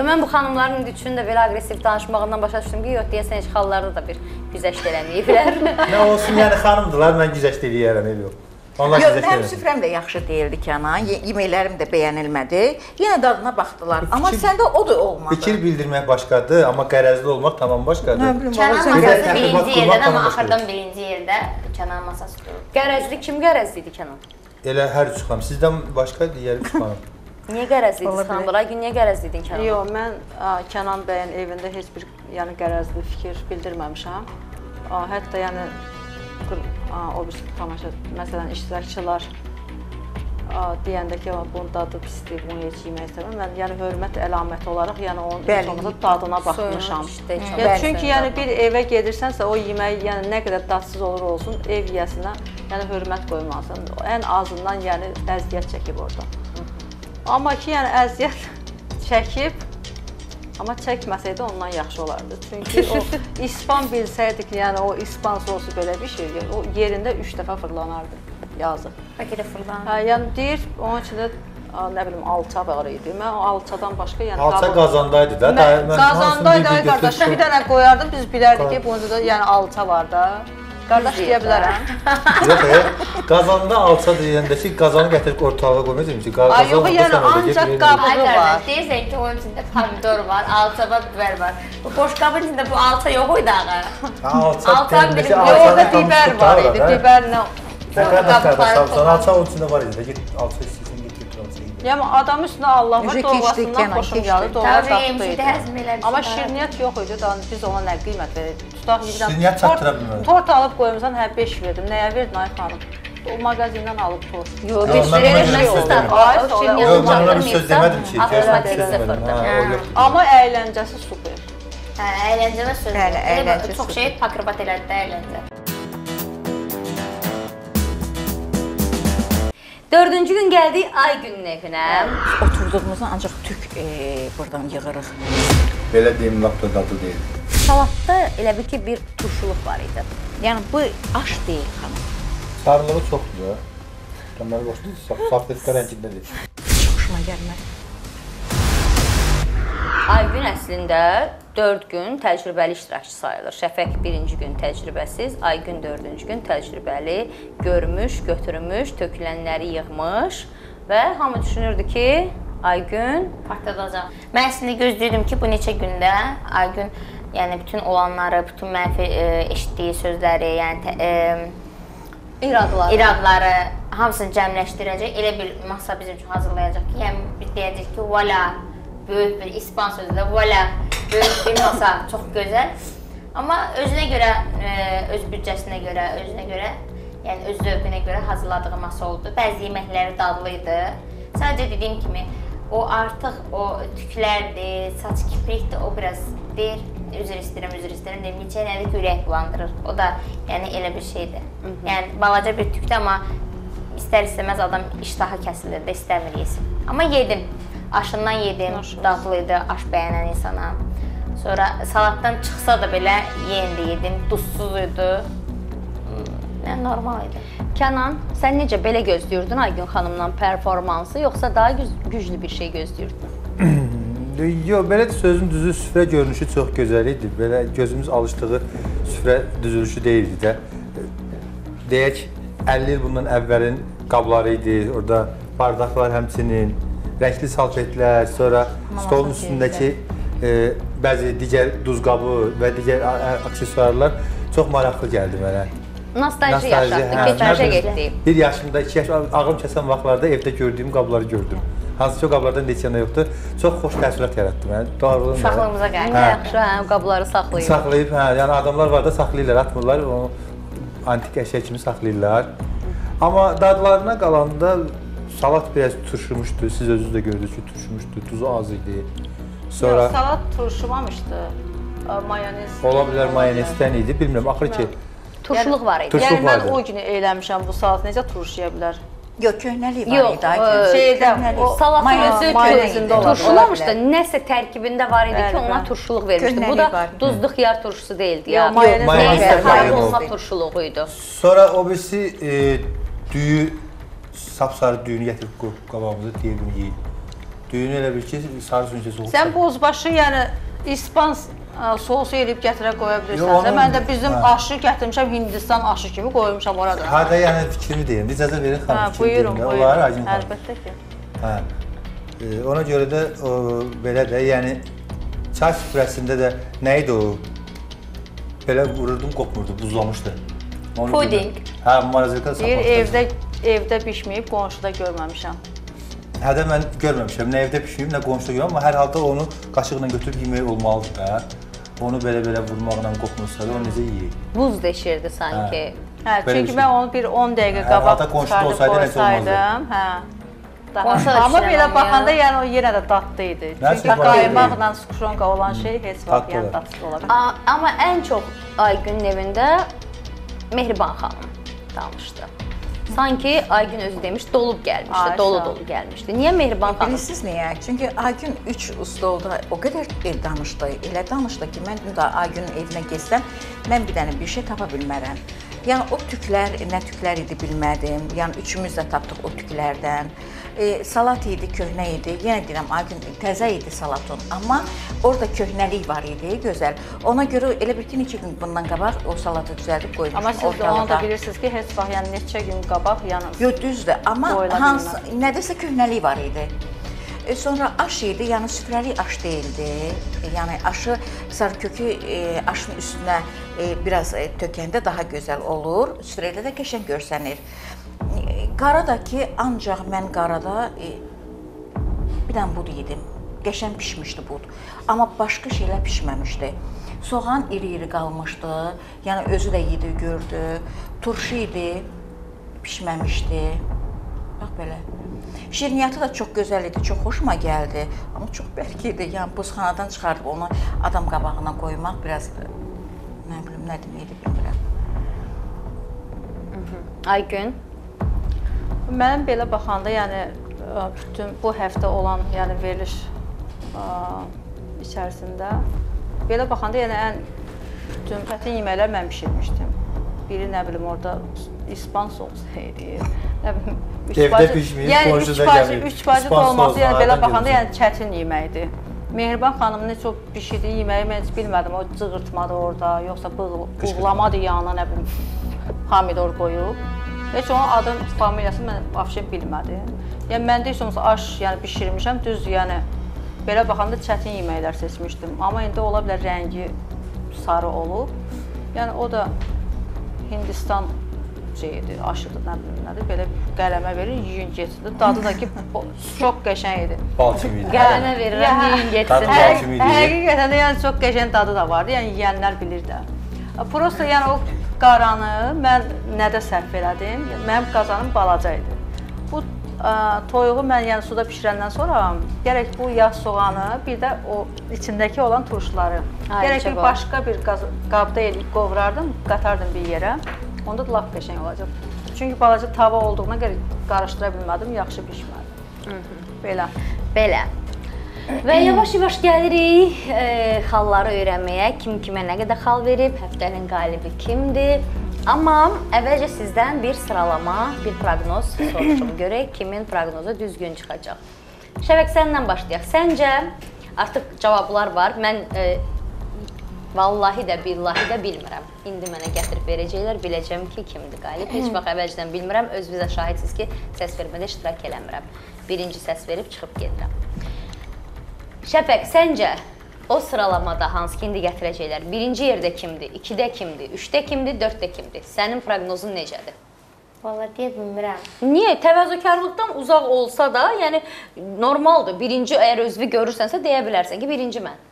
Yox, mən bu xanımların üçün də belə agresiv danışmağından başa düşdüm ki, yox, deyəsən heç xallarda da bir güzəşt eləməyiblər. Nə olsun, yəni xanımdırlar, mən güzəkdə eləyərəm, elə yox. Yox, mənim süfrəm də yaxşı deyildi Kənan, yeməklərim də bəyənilmədi, yenə dadına baxdılar, amma səndə o da olmadı. Fikir bildirmək başqadır, amma qərəzli olmaq tamam başqadır. Kənan masası birinci yerdən, amma axırdan birinci yerdə Kənan masası durur. Qərəzli, kim qərəzli idi Kənan? Elə hər üç xanım, sizdən başqa deyərim üç xanım. Niyə qərəzli idiniz xanımlar? Aygün, niyə qərəzli idin Kənan? Yox, mən Kənan bəyin evində heç bir qərəzli fikir bildirməmişəm. Hətta yəni, o bir tamaşa, məsələn, iştirakçılar deyəndə ki, bunun dadı pisdir, bunu heç yemək istəmirəm. Mən yəni, hörmət əlaməti olaraq, yəni, onun dadına baxmışam. Çünki, yəni, bir evə gedirsənsə, o yemək, yəni, nə qədər dadsız olur olsun, ev yiyəsinə, yəni, hörmət qoymalısın. Ən azından, yəni, əziyyət çəkib orada. Amma ki, yəni, əziyyət çəkib, amma çəkməsəydi ondan yaxşı olardı. Çünki o İspan bilsəydik, yəni o İspan soğusu belə bir şey, o yerində üç dəfə fırlanardı. yazıq. Bəlkə də fırlan. Hə, yəni deyir, onun içində nə bilim alça var idi. Mən o alçadan başqa yəni alça qazandaydı da. Mən qazandaydı ay qardaş. Bir dənə qoyardıq biz bilərdik ki, bunda da yəni alça var da. Qardaş deyə bilərəm. Yox, qazanda alça deyəndə ki, qazanı gətirib ortalığa qoymayacam ki, qazan yox, yəni ancaq qabı var. Deyirsən ki, onun içində pomidor var, alça var, biber var. Bu boş qabın içində bu alça yox idi ağa. Alça. Alçanın birində orada biber var idi. Biberlə. Qabıqlar alça onun içində var idi. Get alça istəsən get götür alça. Yəni adam üstünə Allah var, doğrasından xoşum gəldi, doğru tapdı. Amma şirniyyət yox idi. Biz ona nə qiymət verirdik? Şirniyyət çatdıra bilmədim. Tort alıb qoyumsan, hə, beş verdim. Nəyə verdin, ay xanım? O mağazindən alıb tort. Yox, beş verməsiniz də. Yox, mən ona bir söz demədim ki, kəsmətik sıfırdır. Amma əyləncəsi super. Hə, əyləncəmə sözdür. Çox şey pakırbat elədi də əyləncə. Dördüncü gün gəldik Aygünün evinə. Oturduğumuzdan ancaq tük buradan yığırıq. Belə deyim, lap da dadı deyil. Salatda elə bir ki, bir turşuluq var idi. Yəni, bu aş deyil xanım. Sarılığı çoxdur da. Kəmləri boş deyil, sarfetka rəngindədir. Çox xoşuma gəlmədi. Aygün əslində dörd gün təcrübəli iştirakçı sayılır. Şəfəq birinci gün təcrübəsiz, Aygün dördüncü gün təcrübəli, görmüş, götürmüş, tökülənləri yığmış və hamı düşünürdü ki, Aygün partladacaq. Mən əslində gözləyirdim ki, bu neçə gündə Aygün yəni bütün olanları, bütün mənfi eşitdiyi sözləri, yəni iradları hamısını cəmləşdirəcək. Elə bir masa bizim üçün hazırlayacaq ki, yəni deyəcək ki, vəla, böyük bir ispan sözündə, vəla, böyük bir masa, çox gözəl. Amma özünə görə, öz büdcəsinə görə, özünə görə, yəni öz zövqünə görə hazırladığı masa oldu. Bəzi yeməkləri dadlıydı. Sadəcə dediyim kimi, o artıq o tüklərdir, saç kiprikdir, o biraz deyir, üzr istəyirəm, üzr istəyirəm deyir, neçə nədir ki, ürək bulandırır. O da yəni elə bir şeydir. Yəni, balaca bir tükdür, amma istər-istəməz adam iştahı kəsilir də, istəmir yesin. Amma yedim, aşından yedim, dadlıydı, aş bəyənən insana. Sonra salatdan çıxsa da belə yendi yedim, duzsuz idi. Normal idi. Kənan, sən necə belə gözləyirdin Aygün xanımdan performansı, yoxsa daha güclü bir şey gözləyirdin? Yox, belə sözün düzü süfrə görünüşü çox gözəl idi. Belə gözümüz alışdığı süfrə düzülüşü deyildi də. Deyək, əlli il bundan əvvəlin qabları idi, orada bardaqlar həmçinin, rəngli salfetlər, sonra stolun üstündəki bəzi digər duz qabı və digər aksesuarlar çox maraqlı gəldi mənə. Nostalji yaşaqdı, keçmişə getdiyim. Bir yaşımda, iki yaşımda, ağım kəsən vaxtlarda evdə gördüyüm qabları gördüm. Hansı ki, o qablardan deyəcəyən yoxdur. Çox xoş təəssürat yaratdı mənə. Uşaqlığımıza gəldi. Yaxşı, həm qabları saxlayıb. Saxlayıb, hə. Yəni, adamlar var da saxlayırlar, atmırlar. Onu antik əşək kimi saxlayırlar. Amma dadlarına qalanda salat biraz turşumuşdu. Siz özünüz də gördünüz ki, turşumuşdu. Tuzu az idi. Yox, salat turşumamışdı. Mayonez. Ola bilər, mayonezdən idi. Bilmirəm, axır ki turşuluq var idi. Yəni, mən o günü eləmişəm bu salat necə turşuya bilər? Yox, köhnəli var idi. Yox, salatın özü köhnəzində olardı. Turşulamışdı, nəsə tərkibində var idi ki, ona turşuluq vermişdi. Bu da duzluq yar turşusu deyildi. Yox, mayonez var, turşuluğu idi. Sonra o birisi düyü, sapsarı düyünü gətirib qoyub qabağımıza deyə bilməyib. Düyünü elə bil ki, sarı süncə soğuq. Sən bozbaşı, yəni İspans soğusu eləyib gətirə qoya bilirsən. Mən də bizim aşı gətirmişəm, Hindistan aşı kimi qoymuşam orada. Hədə yəni fikrimi deyim, icazə verin xanım fikri deyim də, onları Aygün xanım. Əlbəttə ki. Ona görə də belə də, yəni çay süfrəsində də nə idi o? Belə vururdum, qopmurdu, buzlamışdı. Puding. Hə, marazirka saplaşdı. Evdə pişməyib, qonşuda görməmişəm. Hədə mən görməmişəm, nə evdə pişiyim, nə qonşuda görəm, amma hər halda onu qaşıqla götürüb yemək olmalıdır da. Onu belə-belə vurmaqla qopmursa da, onu necə yiyir? Buz deşirdi sanki. Hə, çünki mən onu bir on dəqiqə qabaq çıxardım, qoysaydım. Amma belə baxanda, yəni o yenə də dadlı idi. Çünki qaymaqla skronqa olan şey heç vaxt yəni dadlı ola bilir. Amma ən çox Aygünün evində Mehriban xanım dalmışdı. Sanki Aygün özü demiş, dolub gəlmişdi, dolu-dolu gəlmişdi. Niyə Mehriban xanım? Bilirsiniz niyə? Çünki Aygün üç usta oldu, o qədər danışdı, elə danışdı ki, mən Aygünün evinə getsəm, mən bir dənə bir şey tapa bilmərəm. Yəni o tüklər nə tüklər idi bilmədim. Yəni üçümüz də tapdıq o tüklərdən. E, salat idi, köhnə idi. Yenə deyirəm, Aygün təzə idi salatın, amma orada köhnəlik var idi, gözəl. Ona görə elə bir iki gün bundan qabaq o salatı düzəldib qoymuşum. Amma siz ortalıda. Onu da bilirsiniz ki, heç vaxt, yəni neçə gün qabaq yəni. Yox, düzdür, amma hansı nədəsə köhnəlik var idi. E, sonra aş idi, yəni süfrəlik aş deyildi. E, yəni aşı sarı kökü e, aşın üstünə e, biraz e, tökəndə daha gözəl olur. Süfrədə də qəşəng görsənir. Qaradakı ancaq mən qarada e, bir dənə bud yedim. Qəşən pişmişdi bud. Amma başqa şeylər pişməmişdi. Soğan iri-iri qalmışdı. Yəni özü də yedi, gördü. Turşu idi, pişməmişdi. Bax belə. Şirniyyatı da çox gözəl idi, çox xoşuma gəldi. Amma çox bərk idi. Yəni buzxanadan çıxardıb onu adam qabağına qoymaq biraz nə bilim, nə deməkdir bilmirəm. Aygün. Mənim belə baxanda, yəni bütün bu həftə olan, yəni veriliş ə, içərisində belə baxanda, yəni ən bütün çətin yeməklər mən bişirmişdim. Biri nə bilim orada ispan sosu idi. Nə bilim üç bacı pişmir, qonşuda gəlib. Yəni üç bacı olması, yəni belə baxanda, yəni çətin yeməkdir. Mehriban xanımın necə o bişirdiyi yeməyi mən heç bilmədim. O cığırtmadı orada, yoxsa bığlamadı yanına, nə bilim pomidor qoyub. Heç onun adın, familiyasını mən vəbşə bilmədim. Yəni, mən deyək olmasa aş yəni, bişirmişəm, düz, yəni, belə baxanda çətin yeməklər seçmişdim. Amma indi ola bilər rəngi sarı olub. Yəni, o da Hindistan şeydir, aşıdır, nə bilim nədir. Belə qələmə verir, yiyin getsin. Dadı da ki, çox qəşən idi. Balçım idi. Qələmə verirəm, yiyin getsin. Həqiqətən də yəni, çox qəşən dadı da vardı, yəni yiyənlər bilir də. Prosta, yəni, o qaranı mən nədə sərf elədim? Mənim qazanım balaca idi. Bu ə, toyuğu mən yəni suda pişirəndən sonra gərək bu yağ soğanı, bir də o içindəki olan turşuları. Ay, gərək ki, başqa bir qaz, qabda eləyib qovrardım, qatardım bir yerə. Onda da lap qəşəng olacaq. Çünki balaca tava olduğuna gərək qarışdıra bilmədim, yaxşı pişmədim. Belə. Belə. Və yavaş-yavaş gəlirik e, xalları öyrənməyə, kim kimə nə qədər xal verib, həftənin qalibi kimdir. Amma əvvəlcə sizdən bir sıralama, bir proqnoz soruşum. Görək kimin proqnozu düzgün çıxacaq. Şəfəq, səndən başlayaq. Səncə, artıq cavablar var, mən e, vallahi də, billahi də bilmirəm. İndi mənə gətirib verəcəklər, biləcəm ki, kimdir qalib. Heç vaxt əvvəlcədən bilmirəm, öz bizə şahidsiniz ki, səs vermədə iştirak eləmirəm. Birinci səs verib çıxıb gedirəm. Şəfəq, səncə o sıralamada hansı ki, indi gətirəcəklər? Birinci yerdə kimdir, ikidə kimdir, üçdə kimdir, dörddə kimdir? Sənin proqnozun necədir? Valla deyə bilmirəm. Niyə? Təvəzzükarlıqdan uzaq olsa da, yəni normaldır. Birinci, əgər özünü görürsənsə, deyə bilərsən ki, birinci mən.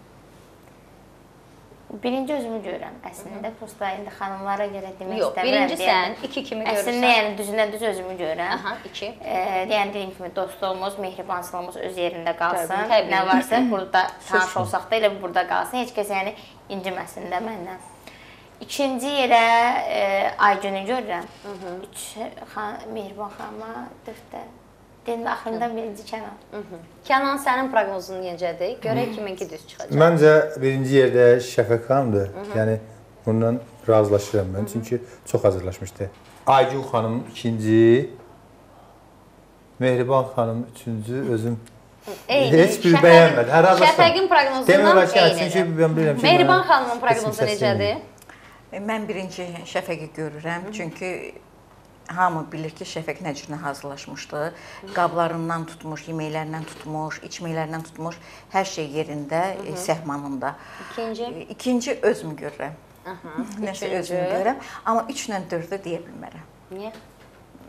Birinci özümü görürəm. Əslində, prosta indi xanımlara görə demək istəmirəm. Yox, birinci sən, iki kimi görürsən. Əslində, yəni düzünə düz özümü görürəm. Aha, iki. Yəni, dediyim kimi, dostluğumuz, mehribansılığımız öz yerində qalsın. Nə varsa, burada tanış olsaq da elə burada qalsın. Heç kəs, yəni, inciməsin də məndən. İkinci yerə Aygünü görürəm. Üç, Mehriban xanıma, dörddə. Deyim də, axırından birinci Kənan. Kənan, sənin proqnozun necədir? Görək kiminki düz çıxacaq. Məncə, birinci yerdə Şəfəq xanımdır. Yəni, bundan razılaşıram mən, çünki çox hazırlaşmışdı. Aygün xanım ikinci, Mehriban xanım üçüncü, özüm heç bir bəyənmədi. Şəfəqin proqnozundan eynidir. Mehriban xanımın proqnozu necədir? Mən birinci Şəfəqi görürəm, çünki hamı bilir ki, Şəfəq nə cürlə hazırlaşmışdı. Qablarından tutmuş, yeməklərindən tutmuş, içməklərindən tutmuş, hər şey yerində, e, səhmanında. İkinci? İkinci özümü görürəm. Nəsə özümü görürəm. Amma üçlə dördü deyə bilmərəm. Niyə?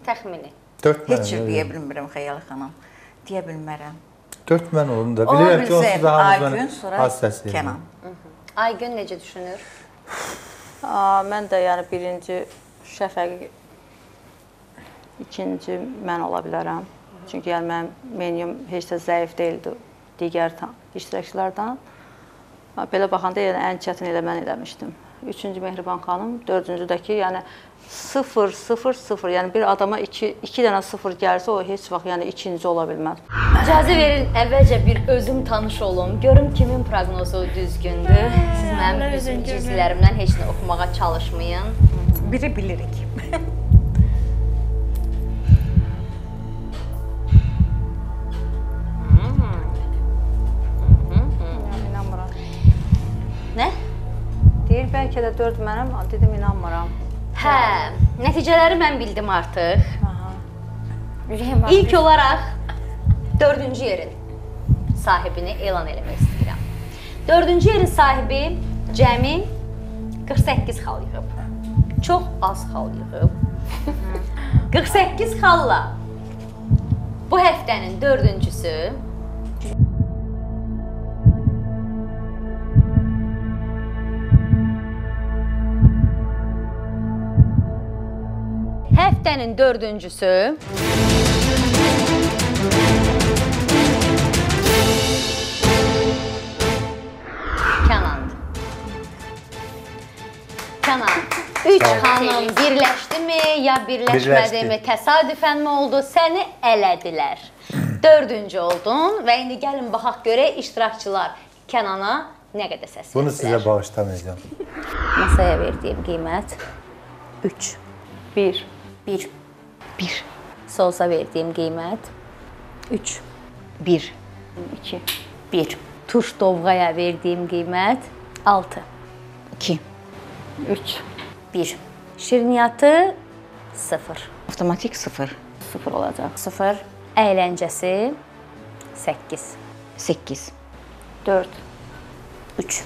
Təxmini. Heç cür deyə bilmirəm, Xəyal xanım. Deyə bilmərəm. Dörd mən olum da. Bilirəm ki, onsuz da hamımız mən az səsliyəm. Kenan. Aygün necə düşünür? Mən də yəni birinci Şəfəqi, İkinci mən ola bilərəm. Çünki yəni mənim menyum heç də zəif deyildi digər iştirakçılardan. Belə baxanda yəni ən çətin elə mən eləmişdim. Üçüncü Mehriban xanım, dördüncü də ki, yəni sıfır, sıfır, sıfır. Yəni bir adama iki, iki dənə sıfır gəlsə, o heç vaxt yəni ikinci ola bilməz. İcazə verin, əvvəlcə bir özüm tanış olum. Görüm kimin proqnozu düzgündür. Siz mənim üzüncü izlərimdən heç nə oxumağa çalışmayın. biri bilirik. Ne? Deyir, belki de dörd mənim, dedim inanmıram. Hə, neticeleri ben bildim artık. İlk olarak dördüncü yerin sahibini elan eləmək istəyirəm. Dördüncü yerin sahibi cəmi qırx səkkiz xal yığıb. Çox az xal yığıb. qırx səkkiz xalla bu həftənin dördüncüsü Həftənin dördüncüsü Kənandır. Kənan, üç xanım birləşdimi, ya birləşmədimi, təsadüfənmi oldu, səni elədilər. Dördüncü oldun və indi gəlin baxaq görək iştirakçılar Kənana nə qədər səs verdilər. Bunu sizə bağışlamayacağım. Masaya verdiyim qiymət üç. Bir. Bir. Bir. Solsa verdiyim qiymət üç. Bir. İki. Bir. Tuş Dovğaya verdiyim qiymət altı. İki. Üç. Bir. Şirniyyatı sıfır. Avtomatik sıfır. Sıfır olacaq. Sıfır. Əyləncəsi səkkiz. Səkkiz. Dörd. Üç.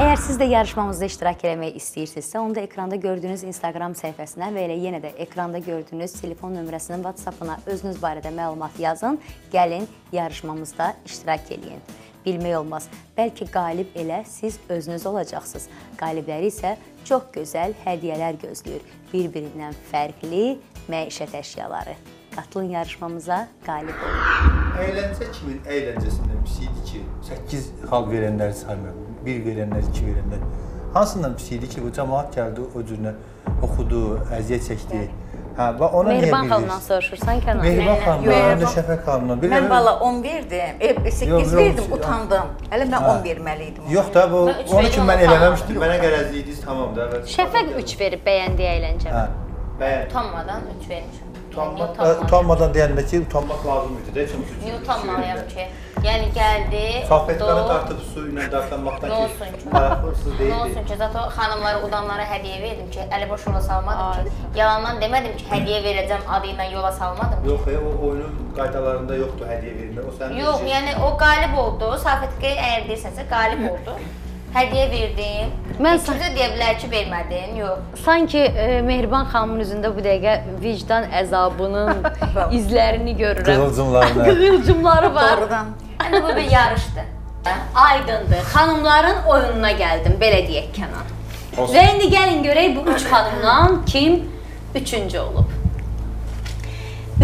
Əgər siz də yarışmamızda iştirak eləmək istəyirsinizsə, onda ekranda gördüyünüz Instagram səhifəsinə və elə yenə də ekranda gördüyünüz telefon nömrəsinin WhatsApp-ına özünüz barədə məlumat yazın, gəlin yarışmamızda iştirak eləyin. Bilmək olmaz, bəlkə qalib elə siz özünüz olacaqsınız. Qalibləri isə çox gözəl hədiyyələr gözləyir, bir-birindən fərqli məişət əşyaları. Qatılın yarışmamıza, qalib olun. Əyləncə kimin əyləncəsindən bir şeydir ki, səkkiz xalq verənləri saymıyorum. Bir verenler, iki verenler. Hansından bir şeydi ki, bu cemaat geldi, o cürle okudu, əziyyət çekti. Ha, ve ona Mehriban xanımdan soruşursan Kənan. Mehriban xanımdan, hem de Şəfəq xanımdan. Mən valla on verdim, səkkiz verdim, utandım. Hələ mən on verməliydim. Yox da, onu ki mən eləməmişdim, mənə qərəzliydiniz, tamam da. Şəfəq üç verib, bəyəndi əyləncəmi. Utanmadan üç vermişim. Utanmadan deyəndə ki, utanmaq lazım idi. Niye utanmalıyam ki? Yəni gəldi, sohbetlərə tartıb su ilə dartlanmaqdan ki, maraqlısı deyildi. Nə olsun ki, zaten xanımlara, udanlara hədiyyə verdim ki, əli boş yola salmadım ki, yalandan demədim ki, hədiyyə verəcəm adı ilə yola salmadım ki. Yox, o oyunun qaydalarında yoxdur hədiyyə verilmək, o sənin üçün. Yox, yəni o qalib oldu, sohbetlərə əgər deyirsənsə qalib oldu, hədiyyə verdim. İkimizə deyə bilər ki, vermədin, yox. Sanki Mehriban xanımın üzündə bu dəqiqə vicdan əzabının izlərini görürəm. Qığılcımları var. Hələ bu bir yarışdır, aydındır, xanımların oyununa gəldim, belə deyək Kənan. Və indi gəlin görək bu üç xanımdan kim üçüncü olub.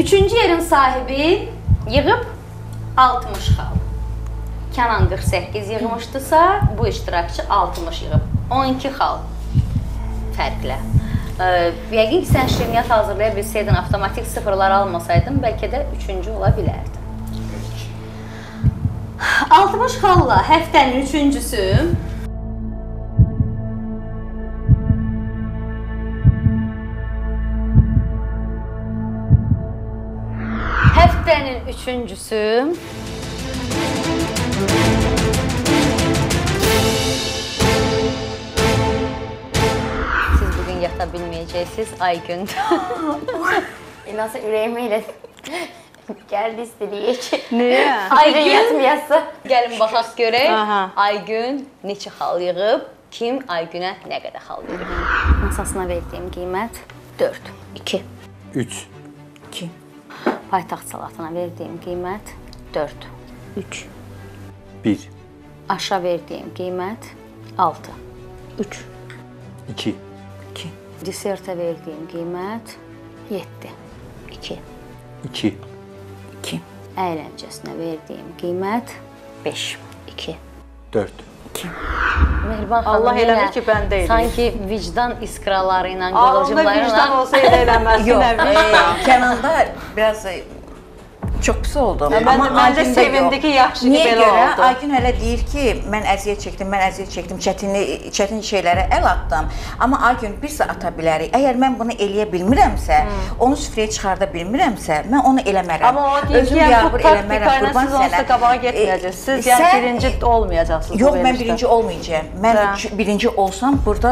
Üçüncü yerin sahibi yığıb altmış xal. Kənan qırx səkkiz yığmışdısa, bu iştirakçı altmış yığıb. on iki xal fərqlə. Yəqin ki, sən şirniyyat hazırlaya bilsəydin, avtomatik sıfırları almasaydın, bəlkə də üçüncü ola bilərdin. altmış xalla həftənin üçüncüsü Həftənin üçüncüsü Siz bugün yata bilməyəcəksiniz, Aygün. İnansa ürəyimə elə gəldi istədiyi ki, ayrı yatmayasın. Gəlin baxaq görək, Aygün neçə xal yığıb, kim Aygünə nə qədər xal yığıb. Masasına verdiyim qiymət dörd. iki. üç. iki. Paytaxt salatına verdiyim qiymət dörd. üç. bir. Aşa verdiyim qiymət altı. üç. iki. iki. Desertə verdiyim qiymət yeddi. iki. iki. iki. Əyləncəsinə verdiyim qiymət beş. iki. dörd. iki. Mehriban xanım yenə sanki vicdan iskraları ilə, qığılcımları ilə... Ağlımda vicdan olsa elə eləməz. Yox, Kənanda biraz Çok pis oldu. Ya, ama bence sevindi ki yaxşı ki belə oldu. Aygün hələ deyir ki, mən əziyyət çəkdim, mən əziyyət çəkdim, çətinli, çətin şeylərə el attım. Amma Aygün bir saat ata bilərik. Əgər mən bunu eləyə bilmirəmsə, hmm. onu süfrəyə çıxarda bilmirəmsə, mən onu eləmərəm. Amma o deyir ki, yəni bu taktikayla siz onsuz qabağa getməyəcəksiniz. Siz e, yəni birinci olmayacaqsınız. Yox, mən birinci olmayacağım. Mən ha. birinci olsam burada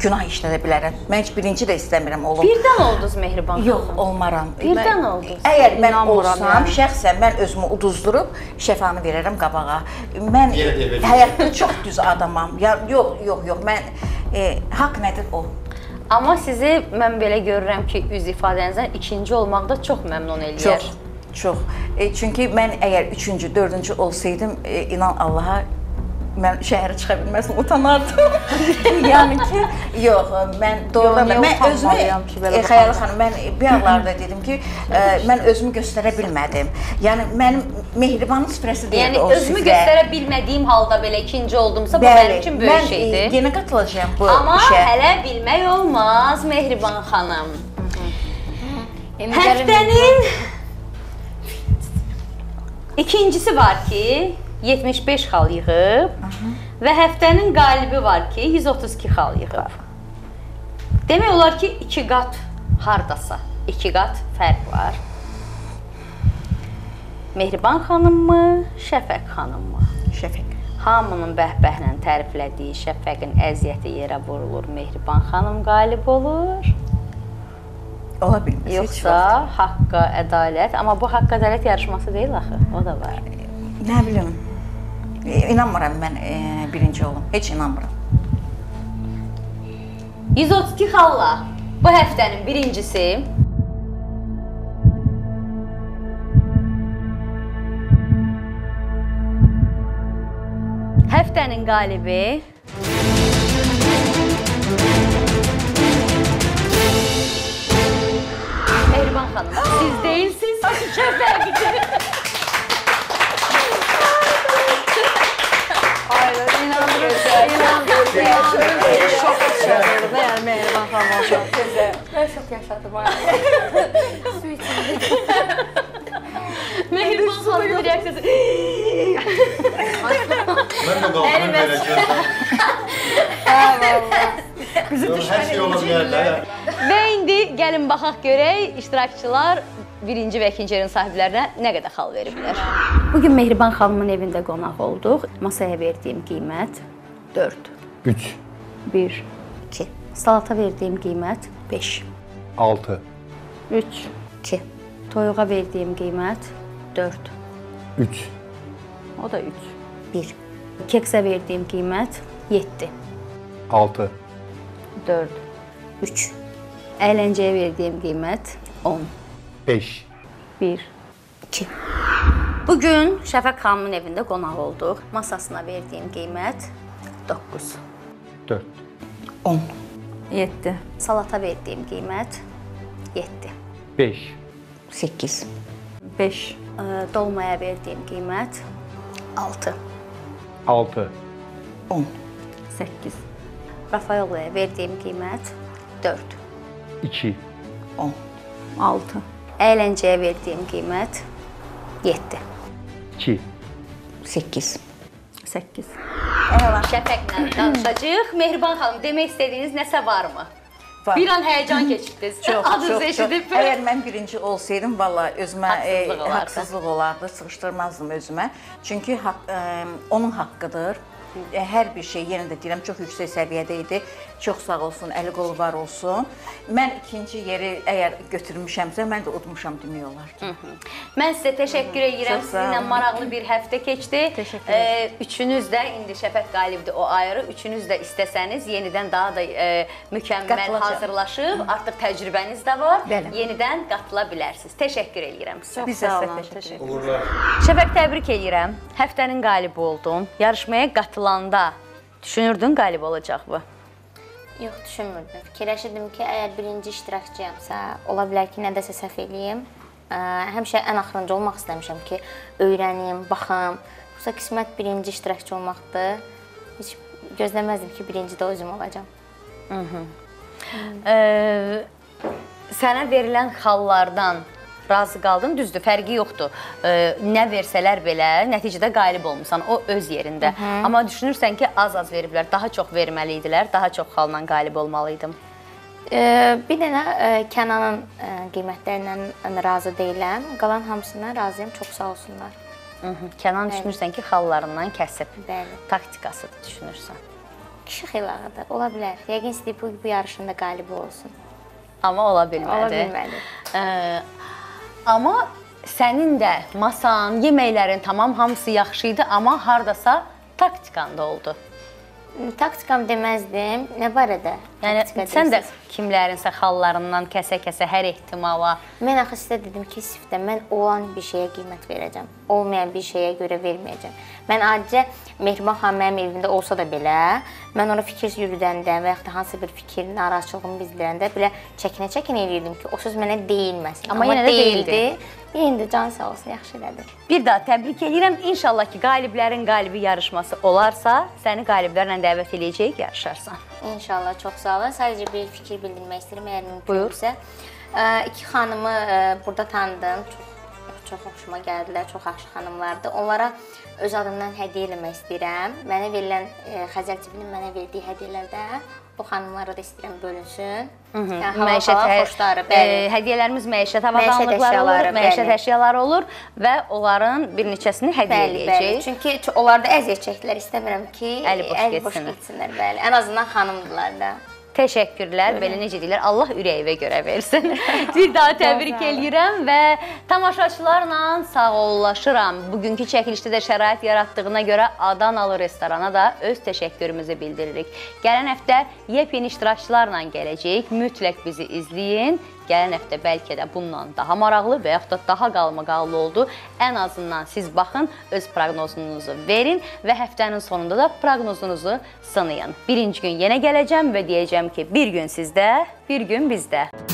günah işlədə bilərəm. Mən heç birinci də istəmirəm oğlum. Birdən oldunuz Mehriban? Yox, olmaram. Birdən oldunuz? Əgər mən olsam, yani. Şəxsən mən özümü uduzdurub şəfanı verərəm qabağa. Mən həyatda çox düz adamam. Ya, yox, yox, yox. Mən, e, haqq nədir o? Amma sizi mən belə görürəm ki, üz ifadənizdən ikinci olmaqda çox məmnun eləyər. Çox, çox. E, çünki mən əgər üçüncü, dördüncü olsaydım, e, inan Allaha, mən şəhərə çıxa bilməzdim, utanardım. Yəni ki, yox, mən doğrudan mən özümü e, Xəyali xanım, mən bir anlarda dedim ki, e, mən özümü göstərə bilmədim. Yəni mənim Mehribanın sifrəsi deyildi o sifrə. Yəni özümü göstərə bilmədiyim halda belə ikinci oldumsa, bu mənim üçün böyük şeydir. Mən yenə qatılacağam bu işə. Amma hələ bilmək olmaz Mehriban xanım. Həftənin ikincisi var ki, yetmiş beş xal yığıb və həftənin qalibi var ki, yüz otuz iki xal yığıb. Demək olar ki, iki qat hardasa, iki qat fərq var. Mehriban xanım mı, Şəfəq xanım mı? Şəfəq. Hamının bəhbəhlə təriflədiyi Şəfəqin əziyyəti yerə vurulur, Mehriban xanım qalib olur. Ola bilməz. Yoxsa haqqa, ədalət, amma bu haqqa ədalət yarışması deyil axı, o da var. Nə bilim. İnanmıram mən e, birinci olum. Heç inanmıram. yüz otuz iki xalla bu həftənin birincisi həftənin qalibi Mehriban xanım. Siz deyilsiniz, Şəfəqdir. Çok yaşadım. Yani Mehriban xanım çok güzel. Ben çok yaşadım. Su içindeydim. Mehriban xanımın reaksiyonu. Ben de kalkmayı vereceğim. Her şey olabilirler. Ve indi gelin baxaq görək iştirakçılar birinci və ikinci yerin sahiblərinə nə qədər xal veriblər. Bugün Mehriban xanımın evində qonaq olduq. Masaya verdiyim qiymət dörd. üç. bir. iki. Salata verdiyim qiymət beş. altı. üç. iki. Toyuğa verdiyim qiymət dörd. üç. O da üç. bir. Keksə verdiyim qiymət yeddi. altı. dörd. üç. Əyləncəyə verdiyim qiymət on. beş. bir. iki. Bugün Şəfəq xanımın evində qonaq olduq. Masasına verdiyim qiymət doqquz. dörd. on. yeddi. Salata verdiyim qiymət yeddi. beş. səkkiz. beş. Dolmaya verdiyim qiymət altı. altı. on. səkkiz. Rafaelaya verdiyim qiymət dörd. iki. on. altı. Əyləncəyə verdiyim qiymət yeddi. iki. səkkiz. səkkiz. Əla, Şəfəqlə danışacağıq. Mehriban xanım, demək istədiyiniz nəsə varmı? Var. Bir an həyəcan keçirdiniz. Adınızı eşidib. Əgər mən birinci olsaydım, valla özümə haqsızlıq, e, haqsızlıq olardı, sıxışdırmazdım özümə. Çünki haq, e, onun haqqıdır. Hər bir şey, yenə də deyirəm, çox yüksək səviyyədə idi. Çox sağ olsun, əli qolu var olsun. Mən ikinci yeri əgər götürmüşəmsə, mən də udmuşam demək olar ki. Hı -hı. Mən sizə təşəkkür edirəm. Sizinlə maraqlı bir həftə keçdi. Təşəkkür edirəm. E, üçünüz də, indi Şəfəq qalibdir o ayrı, üçünüz də istəsəniz yenidən daha da e, mükəmməl qatılacaq. Hazırlaşıb, Hı -hı. artıq təcrübəniz də var. Bəli. Yenidən qatıla bilərsiniz. Təşəkkür edirəm. Biz də sizə təşəkkür edirəm. Şəfəq, təbrik edirəm. Həftənin qalibi oldun. Yarışmaya qatıl Landa. Düşünürdün qalib olacaq bu? Yox, düşünmürdüm. Fikirləşirdim ki, əgər birinci iştirakçıyamsa, ola bilər ki, nədəsə səhv eləyim. Ə, həmişə ən axırıncı olmaq istəmişəm ki, öyrənim, baxım. Yoxsa qismət birinci iştirakçı olmaqdır. Heç gözləməzdim ki, birinci də özüm olacam. Hı-hı. Hı-hı. Ə, sənə verilən xallardan razı qaldın, düzdür, fərqi yoxdur. E, nə versələr belə, nəticədə qalib olmuşsan, o öz yerində. Hı -hı. Amma düşünürsən ki, az-az veriblər, daha çox verməli idilər, daha çox xalla qalib olmalıydım. E, bir dənə e, Kənanın e, qiymətlərindən razı deyiləm, qalan hamısından razıyam, çox sağ olsunlar. Hı -hı. Kənan bəli. Düşünürsən ki, xallarından kəsib, bəli. Taktikasıdır düşünürsən. Kişi xilağıdır, ola bilər. Yəqin istəyib bu, bu yarışında qalib olsun. Amma ola bilmədi. Ola bilmədi. E, amma sənin də masan, yeməklərin tamam hamısı yaxşı idi, amma hardasa taktikanda oldu. Taktikam deməzdim, nə barədə? Yəni, sən də kimlərinsə xallarından kəsə-kəsə hər ehtimala... Mən axı sizə dedim ki, siftə mən olan bir şeyə qiymət verəcəm, olmayan bir şeyə görə verməyəcəm. Mən adicə Mehriban xanım mənim evimdə olsa da belə, mən ona fikir yürüdəndə və yaxud da hansı bir fikrin narazıçılığını bildirəndə belə çəkinə-çəkinə eləyirdim ki, o söz mənə deyilməsin. Amma, Amma yenə də deyildi. deyildi. İndi can sağ olsun, yaxşı elədi. Bir daha təbrik edirəm. İnşallah ki, qaliblərin qalibi yarışması olarsa, səni qaliblərlə dəvət eləyəcək, yarışarsan. İnşallah, çox sağ olun. Sadəcə bir fikir bildirmək istəyirəm, əgər mümkünsə. İki xanımı burada tanıdım. Çox, çox xoşuma gəldilər, çox yaxşı xanımlardır. Onlara öz adımdan hədiyyə eləmək istəyirəm. Mənə verilən, Xəzər T V-nin mənə verdiyi hədiyyələrdə o xanımlara da istəyirəm bölünsün. Məişət hədiyyələrimiz məişət avadanlıqları olur, məişət əşyaları olur və onların bir neçəsini hədiyyə eləyəcək. Çünki onlar da əziyyət çəkdilər, istəmirəm ki, əli boş getsinlər. Ən azından xanımdırlar da. Təşəkkürlər, belə necə deyirlər, Allah ürəyivə görə versin. Bir daha təbrik eləyirəm və tamaşaçılarla sağollaşıram. Bugünkü çəkilişdə də şərait yaratdığına görə Adanalı restorana da öz təşəkkürümüzü bildiririk. Gələn həftə yepyeni iştirakçılarla gələcəyik. Mütləq bizi izləyin. Gələn həftə bəlkə də bundan daha maraqlı və yaxud da daha qalmaqallı oldu. Ən azından siz baxın, öz proqnozunuzu verin və həftənin sonunda da proqnozunuzu sınayın. Birinci gün yenə gələcəm və deyəcəm ki, bir gün sizdə, bir gün bizdə.